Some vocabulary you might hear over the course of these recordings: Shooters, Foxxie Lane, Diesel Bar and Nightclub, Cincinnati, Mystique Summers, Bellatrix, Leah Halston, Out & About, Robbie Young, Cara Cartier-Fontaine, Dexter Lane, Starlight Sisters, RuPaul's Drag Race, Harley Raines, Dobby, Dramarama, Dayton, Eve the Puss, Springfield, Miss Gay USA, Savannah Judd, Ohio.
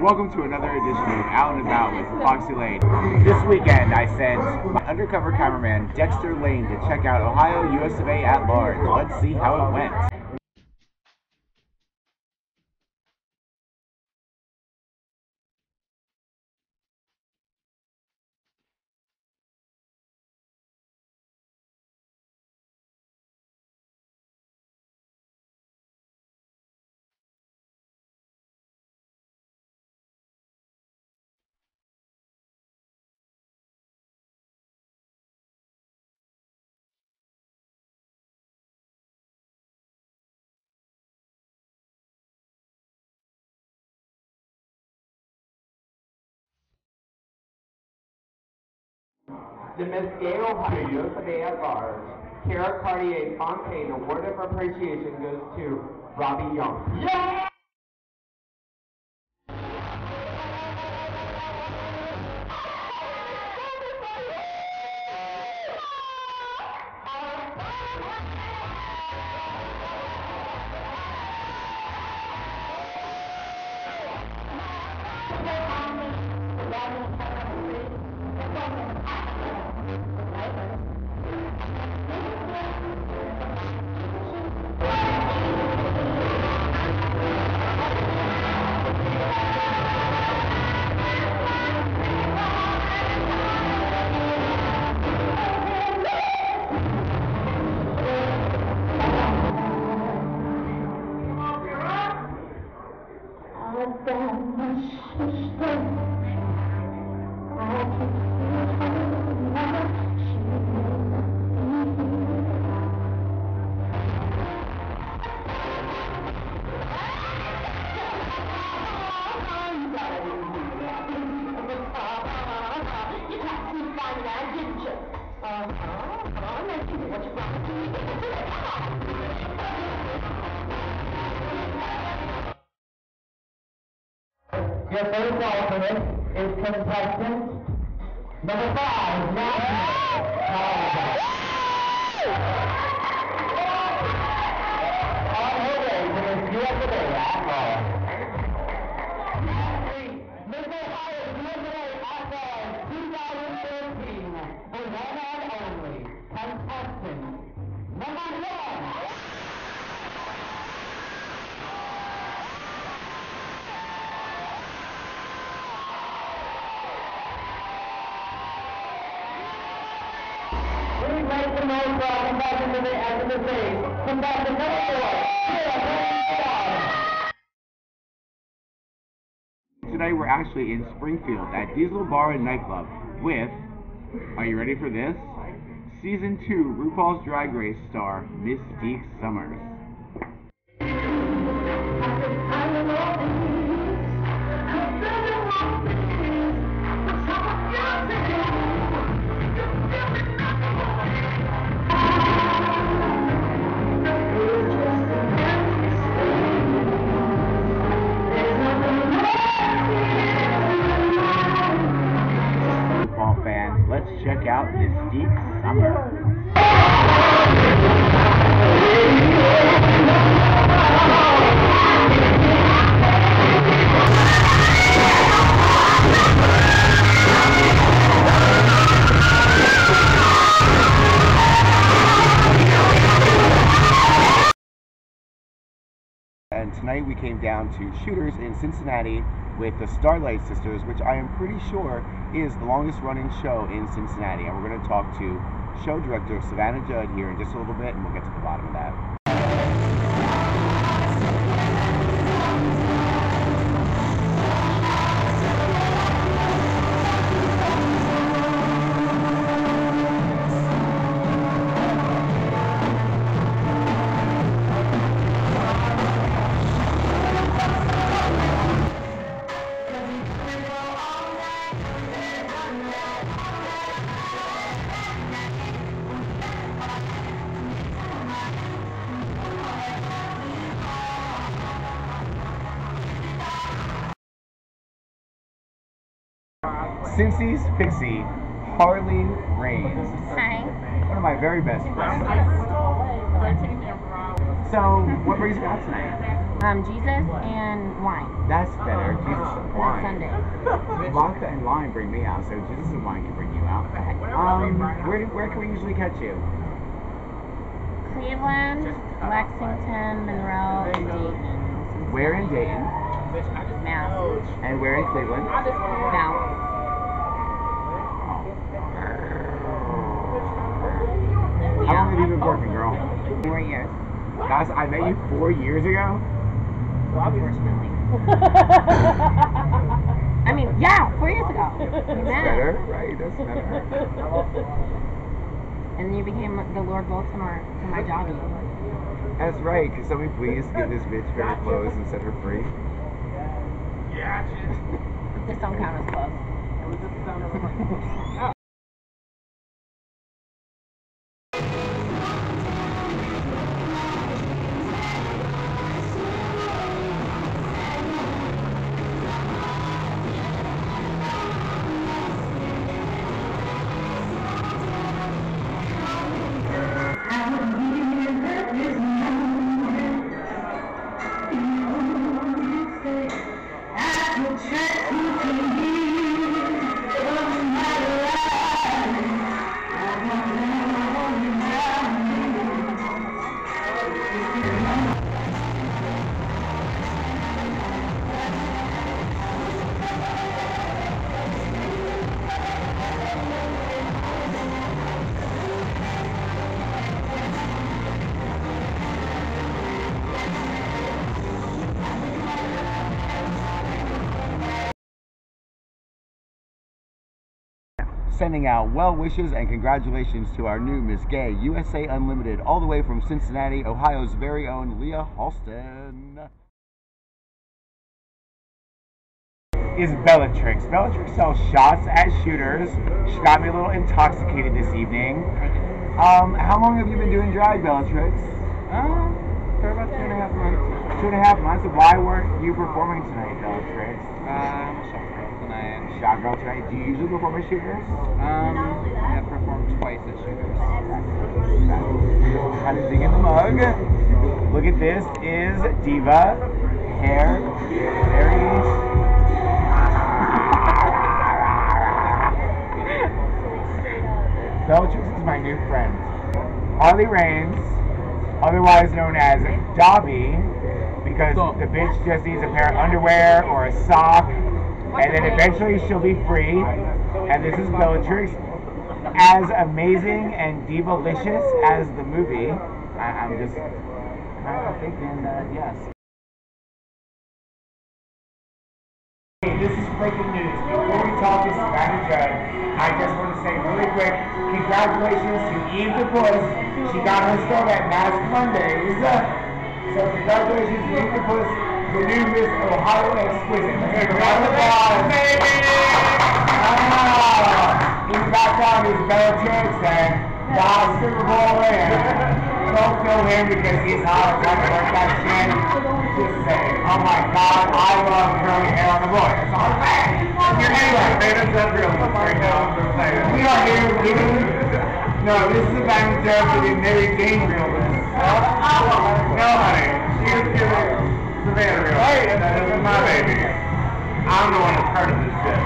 Welcome to another edition of Out and About with Foxxie Lane. This weekend, I sent my undercover cameraman, Dexter Lane, to check out Ohio, US of A at large. Let's see how it went. The Miss Gay Ohio US of A at large, Cara Cartier-Fontaine Award of Appreciation goes to Robbie Young. Yeah! Your first alternate is contestant number 5, on her way to the US of A at large. Miss Ohio US of A at large 2013, the one and only contestant number 1. Come back to the Today we're actually in Springfield at Diesel Bar and Nightclub with, are you ready for this? Season 2 RuPaul's Drag Race star Mystique Summers. Check out Mystique Summers. And tonight we came down to Shooters in Cincinnati with the Starlight Sisters, which I am pretty sure is the longest running show in Cincinnati. And we're going to talk to show director Savannah Judd here in just a little bit, and we'll get to the bottom of that. Cincy's Pixie, Harley Raines. Hi. One of my very best friends. So, what brings you out tonight? Jesus and wine. That's better. Jesus and wine. Sunday. Vodka and wine bring me out, so Jesus and wine can bring you out. Where can we usually catch you? Cleveland, Lexington, Monroe, and Dayton. Where in Dayton? Mass. And where in Cleveland? Dallas. How long have you been working, girl? 4 years. Guys, I met you 4 years ago? Unfortunately. I mean, yeah, 4 years ago. That's better, right? That's better. And then you became the Lord Baltimore to my doggy. That's right. Can somebody please get this bitch very close and set her free? Yeah. This don't count as close. It was just some. Sending out well wishes and congratulations to our new Miss Gay USA Unlimited, all the way from Cincinnati, Ohio's very own Leah Halston. Is Bellatrix. Bellatrix sells shots at Shooters. She got me a little intoxicated this evening. How long have you been doing drag, Bellatrix? For about 2.5 months. 2.5 months? Why weren't you performing tonight, Bellatrix? I'm a shot girl tonight. Shot girl tonight. Do you usually perform at Shooters? I've performed twice at Shooters. How did you get the mug? Look at this. Is Diva hair very? Bellatrix is my new friend. Harley Raines, otherwise known as Dobby, because the bitch just needs a pair of underwear or a sock. And then eventually she'll be free. And this is Bellatrix. As amazing and divalicious as the movie. I'm just thinking that, yes. Hey, this is breaking news. Before we talk to Savannah Judd, I just want to say really quick, congratulations to Eve the Puss. She got her start at Mass Mondays. So congratulations to Eve the Puss, the new Miss Ohio Exquisite. Let's go round of applause. In the background is Bellatrix and God's Super Bowl and don't know him because he's hot. Trying to work that shit. Just saying, oh my God, I love curly hair on the boy. That's all I'm saying. Anyway, we are here doing, no, this is a band of jokes with Mary Jane realness. No, honey, she was giving Savannah real. Hey, that's my baby. I'm the one that's heard of this shit.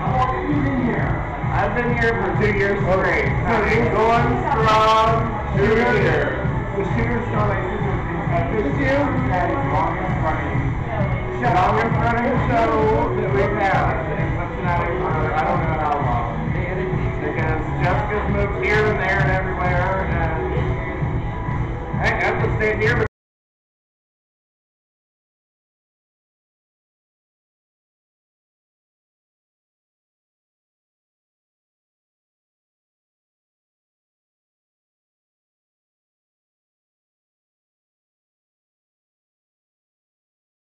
How long have you been here? I've been here for 2 years straight. So it's going strong. Shooters. The Shooters Starlight Sisters is at this year. That is longest running. Longest running show that we've had. I don't know how long. Because Jessica's moved here and there and everywhere. And I have to stay here.